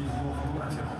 是一波风大奖。